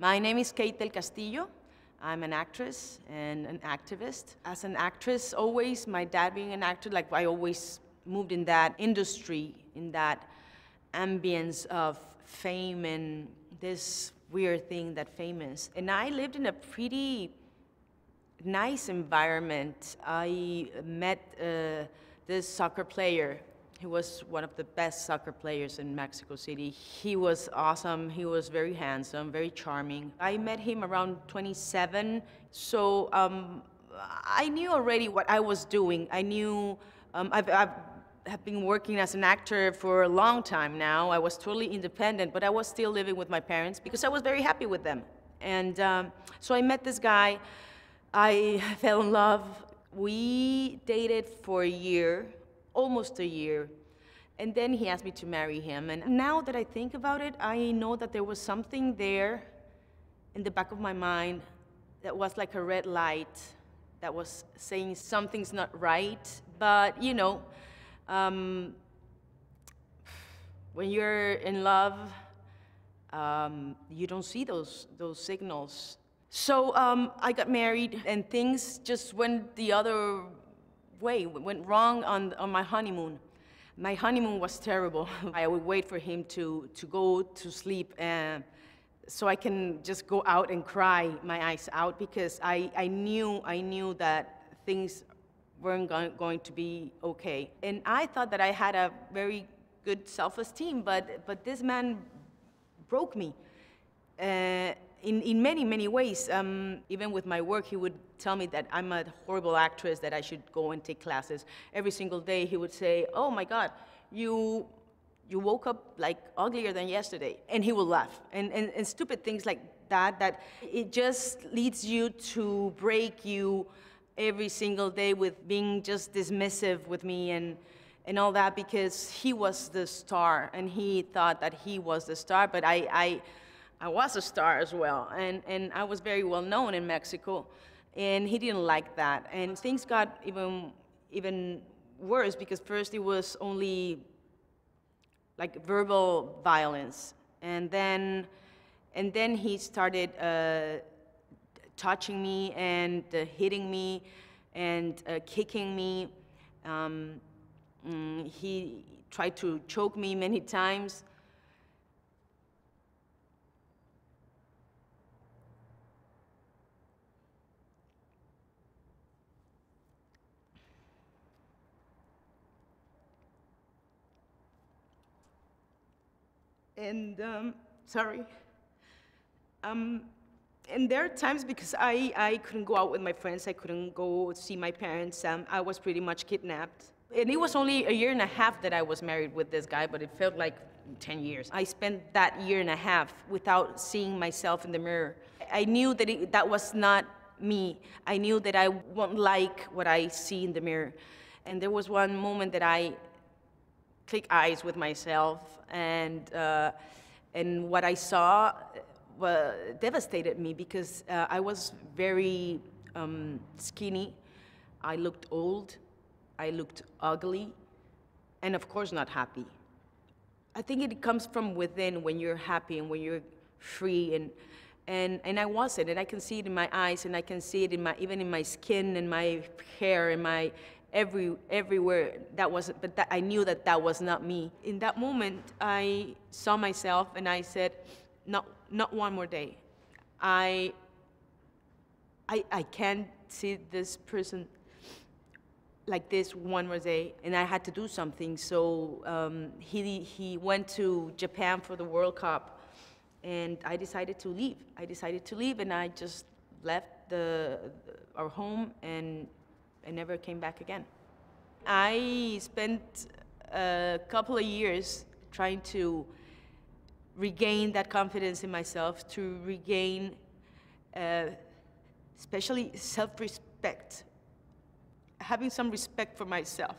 My name is Kate del Castillo. I'm an actress and an activist. As an actress, always, my dad being an actor, like I always moved in that industry, in that ambience of fame and this weird thing that fame is. And I lived in a pretty nice environment. I met this soccer player. He was one of the best soccer players in Mexico City. He was awesome. He was very handsome, very charming. I met him around 27, so I knew already what I was doing. I knew I have been working as an actor for a long time now. I was totally independent, but I was still living with my parents because I was very happy with them. And so I met this guy. I fell in love. We dated for a year. Almost a year, and then he asked me to marry him. And now that I think about it, I know that there was something there in the back of my mind that was like a red light that was saying something's not right. But you know, when you're in love, you don't see those signals. So I got married, and things just went the other way, went wrong on my honeymoon. My honeymoon was terrible. I would wait for him to go to sleep so I can just go out and cry my eyes out, because I knew that things weren't going to be okay. And I thought that I had a very good self-esteem, but this man broke me. In many, many ways. Even with my work, he would tell me that I'm a horrible actress, that I should go and take classes. Every single day, he would say, "Oh my God, you woke up like uglier than yesterday." And he would laugh. And stupid things like that, that it just leads you to break you every single day with being just dismissive with me and all that, because he was the star, and he thought that he was the star, but I was a star as well, and I was very well known in Mexico, and he didn't like that. And things got even worse, because first it was only like verbal violence, and then he started touching me and hitting me and kicking me. He tried to choke me many times. And and there are times, because I couldn't go out with my friends, I couldn't go see my parents. I was pretty much kidnapped. And it was only a year and a half that I was married with this guy, but it felt like 10 years. I spent that year and a half without seeing myself in the mirror. I knew that that was not me. I knew that I won't like what I see in the mirror. And there was one moment that I click eyes with myself, and what I saw devastated me, because I was very skinny, I looked old, I looked ugly, and of course not happy. I think it comes from within, when you're happy and when you're free, and I wasn't, and I can see it in my eyes, and I can see it in even in my skin and my hair and my everywhere. That was, but that, I knew that that was not me. In that moment, I saw myself and I said, "No, not one more day. I can't see this person like this one more day." And I had to do something. So he went to Japan for the World Cup, and I decided to leave. I decided to leave, and I just left our home, and I never came back again. I spent a couple of years trying to regain that confidence in myself, to regain especially self-respect, having some respect for myself.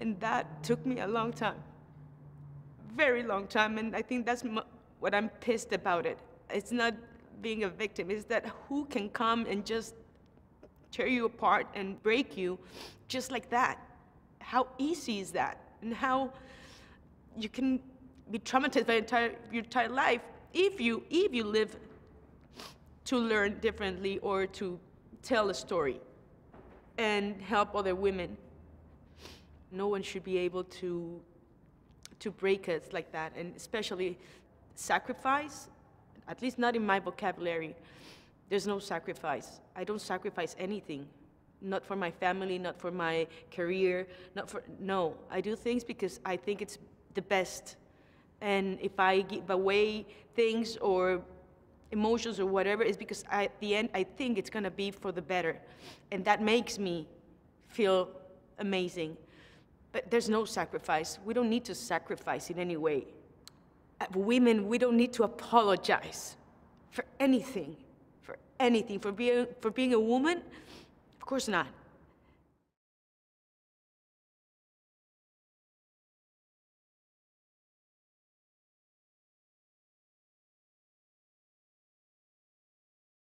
And that took me a long time, very long time, and I think that's what I'm pissed about it. It's not being a victim, it's that who can come and just tear you apart and break you just like that. How easy is that? And how you can be traumatized your entire life if you live to learn differently or to tell a story and help other women, no one should be able to break us like that, and especially sacrifice, at least not in my vocabulary. There's no sacrifice. I don't sacrifice anything, not for my family, not for my career, not for, no. I do things because I think it's the best. And if I give away things or emotions or whatever, it's because at the end, I think it's gonna be for the better. And that makes me feel amazing. But there's no sacrifice. We don't need to sacrifice in any way. Women, we don't need to apologize for anything, for being a woman. Of course not.